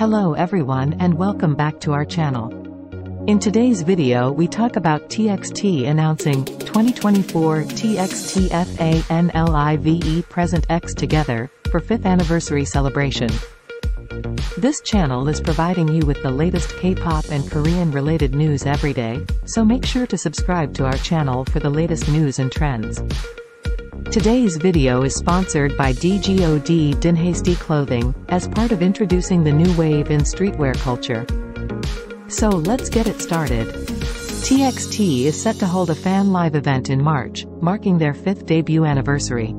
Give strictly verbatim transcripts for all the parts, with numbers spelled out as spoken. Hello everyone and welcome back to our channel. In today's video we talk about T X T announcing twenty twenty-four T X T FANLIVE Present X Together for fifth anniversary celebration. This channel is providing you with the latest K-pop and Korean related news every day, so make sure to subscribe to our channel for the latest news and trends. Today's video is sponsored by D G O D Dinhasty Clothing, as part of introducing the new wave in streetwear culture. So let's get it started. T X T is set to hold a FANLIVE event in March, marking their fifth debut anniversary.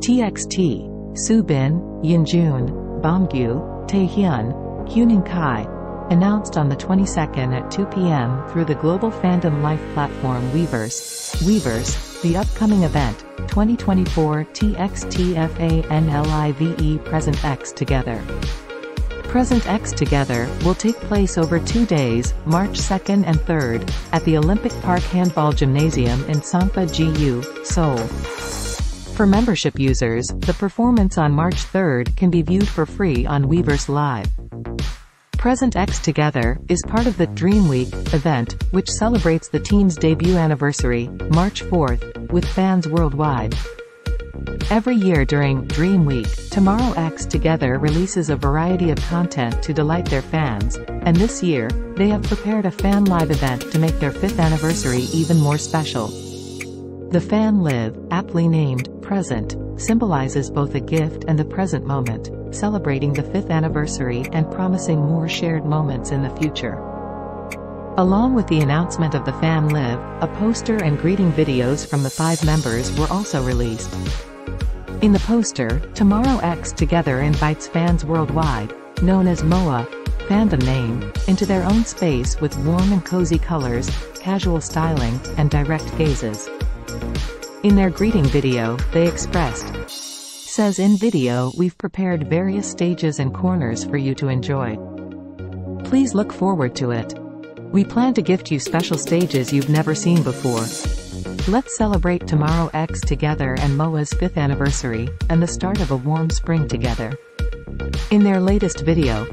T X T, Soobin, Yeonjun, Beomgyu, Taehyun, Hueningkai, announced on the twenty-second at two p m through the global fandom life platform Weverse, Weverse, the upcoming event, twenty twenty-four T X T FANLIVE Present X Together. Present X Together will take place over two days, March second and third, at the Olympic Park Handball Gymnasium in Sampa G U, Seoul. For membership users, the performance on March third can be viewed for free on Weverse Live. Present X Together is part of the Dream Week event, which celebrates the team's debut anniversary, March fourth, with fans worldwide. Every year during Dream Week, Tomorrow X Together releases a variety of content to delight their fans, and this year, they have prepared a FANLIVE event to make their fifth anniversary even more special. The FANLIVE, aptly named Present, symbolizes both a gift and the present moment, celebrating the fifth anniversary and promising more shared moments in the future. Along with the announcement of the FANLIVE, a poster and greeting videos from the five members were also released. In the poster, Tomorrow X Together invites fans worldwide, known as M O A, fandom name, into their own space with warm and cozy colors, casual styling, and direct gazes. In their greeting video, they expressed, says in video we've prepared various stages and corners for you to enjoy. Please look forward to it. We plan to gift you special stages you've never seen before. Let's celebrate Tomorrow X Together and M O A's fifth anniversary, and the start of a warm spring together. In their latest video.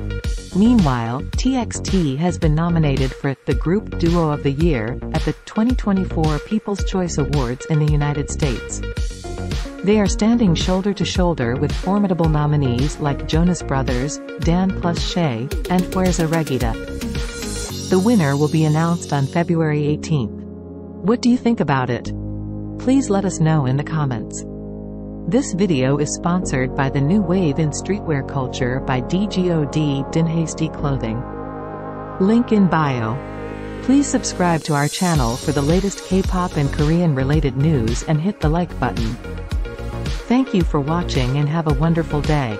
Meanwhile, T X T has been nominated for the Group Duo of the Year at the twenty twenty-four People's Choice Awards in the United States. They are standing shoulder to shoulder with formidable nominees like Jonas Brothers, Dan plus Shay, and Fuerza Regida. The winner will be announced on February eighteenth. What do you think about it? Please let us know in the comments. This video is sponsored by the new wave in streetwear culture by D G O D Dinhasty Clothing. Link in bio. Please subscribe to our channel for the latest K-pop and Korean related news and hit the like button. Thank you for watching and have a wonderful day.